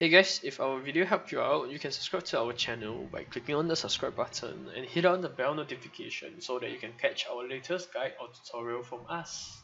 Hey guys, if our video helped you out, you can subscribe to our channel by clicking on the subscribe button and hit on the bell notification so that you can catch our latest guide or tutorial from us.